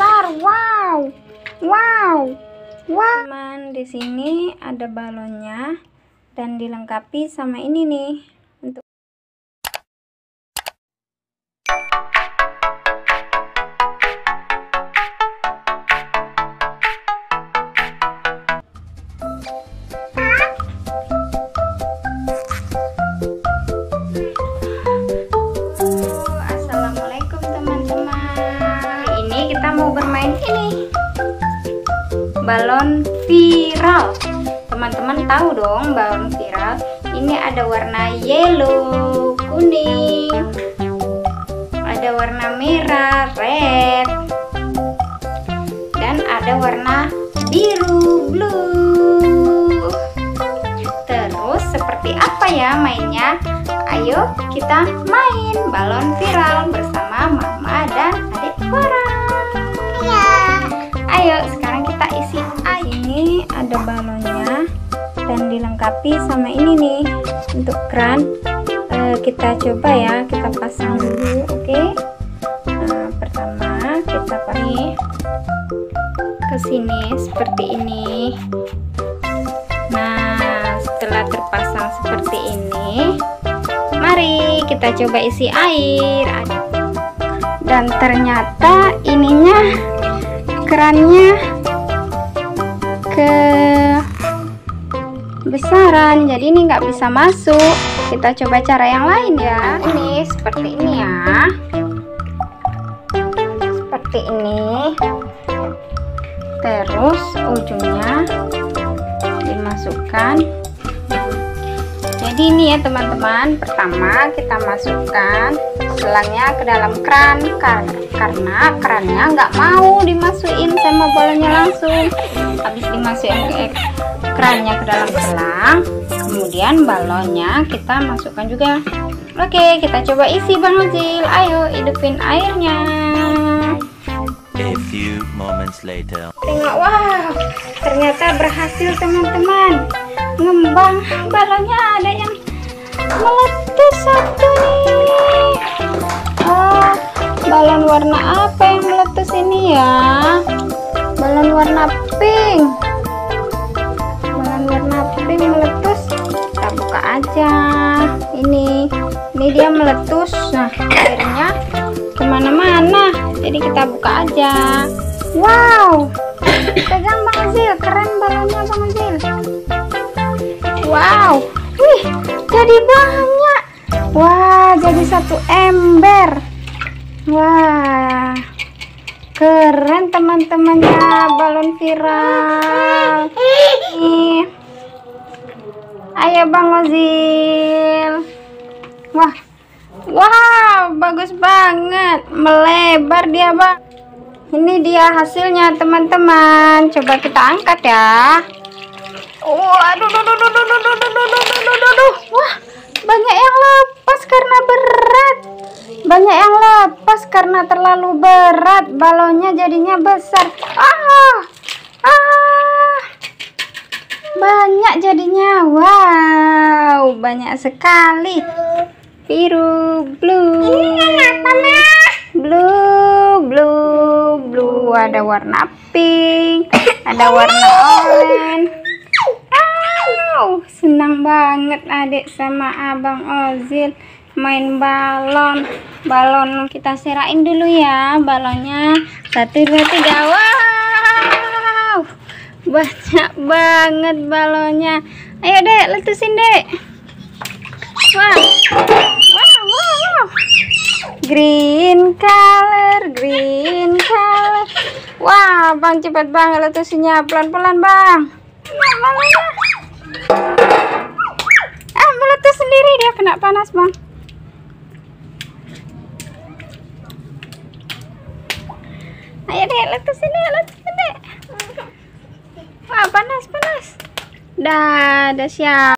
besar. Wow, wow, wow. Teman, di sini ada balonnya dan dilengkapi sama ini nih untuk. Balon viral, teman-teman tahu dong balon viral ini ada warna yellow, kuning, ada warna merah, red, dan ada warna biru, blue. Terus seperti apa ya mainnya? Ayo kita main balon viral bersama Mama dan adik Fara. Ayo sekarang kita isi. Ini ada balonnya dan dilengkapi sama ini nih untuk keran. Kita coba ya, kita pasang dulu, oke? Nah, pertama kita pakai ke sini seperti ini. Nah, setelah terpasang seperti ini, mari kita coba isi air. Dan ternyata ininya kerannya kebesaran, jadi ini nggak bisa masuk. Kita coba cara yang lain ya. Ini seperti ini ya, seperti ini. Terus ujungnya dimasukkan. Jadi ini ya teman-teman. Pertama kita masukkan selangnya ke dalam keran karena kerannya nggak mau dimasukin sama balonnya langsung. Habis dimasukin kerannya ke dalam selang, kemudian balonnya kita masukkan juga. Oke, kita coba isi Bang Ozil. Ayo hidupin airnya. A few moments later. Tengok, wow, ternyata berhasil teman-teman. Ngembang balonnya, ada yang meletus satu nih. Oh, balon warna apa yang meletus ini ya? Balon warna pink. Balon warna pink meletus. Kita buka aja. Ini dia meletus. Nah, airnya kemana-mana. Jadi kita buka aja. Wow, pegang Bang Ozil, keren balonnya Bang Ozil. Wow, wih, jadi banyak. Wah, jadi satu ember. Wah, keren teman-teman ya balon viral. Nih, ayo Bang Ozil. Wah, wow, bagus banget, melebar dia Bang. Ini dia hasilnya teman-teman. Coba kita angkat ya. Oh, aduh. Wah, banyak yang lepas karena berat. Banyak yang lepas karena terlalu berat. Balonnya jadinya besar. Banyak jadinya. Wow, banyak sekali. Biru, blue. Ini apa, Ma? Blue. Ada warna pink, ada warna oranye. Senang banget adik sama Abang Ozil main balon. Kita serain dulu ya balonnya. 1, 2, 3. Wow, banyak banget balonnya. Ayo dek, letusin dek. Wow. Green color. Wah, Bang, cepet banget letusinnya. Pelan-pelan Bang. Meletus sendiri, dia kena panas Bang. Ayo deh, letusin deh. Wah, panas. Dah siap.